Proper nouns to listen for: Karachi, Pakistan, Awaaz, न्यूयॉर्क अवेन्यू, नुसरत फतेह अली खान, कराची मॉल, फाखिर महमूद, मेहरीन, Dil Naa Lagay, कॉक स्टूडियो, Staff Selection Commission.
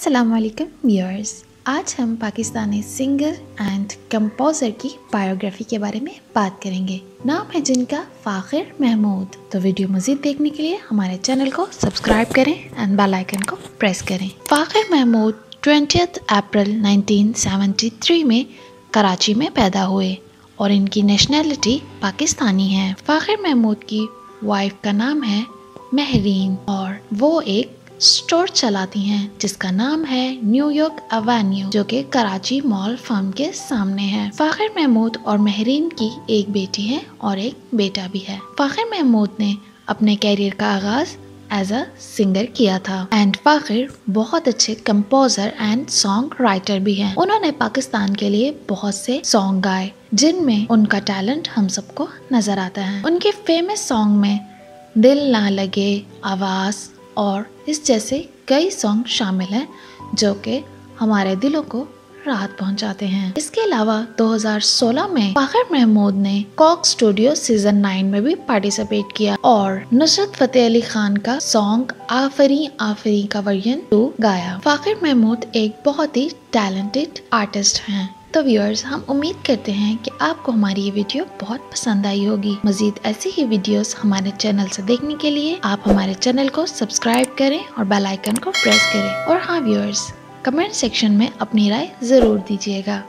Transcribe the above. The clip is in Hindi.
अस्सलाम वालेकुम व्यूअर्स, आज हम पाकिस्तानी सिंगर एंड कंपोज़र की बायोग्राफी के बारे में बात करेंगे। नाम है जिनका फाखिर महमूद। तो वीडियो मज़ीद देखने के लिए हमारे चैनल को सब्सक्राइब करें एंड बेल आइकन को प्रेस करें। फाखिर महमूद 20 अप्रैल 1973 में कराची में पैदा हुए और इनकी नेशनैलिटी पाकिस्तानी है। फाखिर महमूद की वाइफ का नाम है मेहरीन और वो एक स्टोर चलाती हैं जिसका नाम है न्यूयॉर्क अवेन्यू, जो कि कराची मॉल फर्म के सामने है। फाखिर महमूद और मेहरीन की एक बेटी है और एक बेटा भी है। फाखिर महमूद ने अपने कैरियर का आगाज एज अ सिंगर किया था एंड फाखिर बहुत अच्छे कंपोजर एंड सॉन्ग राइटर भी हैं। उन्होंने पाकिस्तान के लिए बहुत से सॉन्ग गाए जिनमें उनका टैलेंट हम सबको नजर आता है। उनके फेमस सॉन्ग में दिल ना लगे, आवाज़ और इस जैसे कई सॉन्ग शामिल हैं जो कि हमारे दिलों को राहत पहुंचाते हैं। इसके अलावा 2016 में फाखिर महमूद ने कॉक स्टूडियो सीजन 9 में भी पार्टिसिपेट किया और नुसरत फतेह अली खान का सॉन्ग आफरी आफरी का वर्जन 2 गाया। फाखिर महमूद एक बहुत ही टैलेंटेड आर्टिस्ट हैं। तो व्यूअर्स, हम उम्मीद करते हैं कि आपको हमारी ये वीडियो बहुत पसंद आई होगी। मजीद ऐसी ही वीडियोस हमारे चैनल से देखने के लिए आप हमारे चैनल को सब्सक्राइब करें और बेल आइकन को प्रेस करें। और हाँ व्यूअर्स, कमेंट सेक्शन में अपनी राय जरूर दीजिएगा।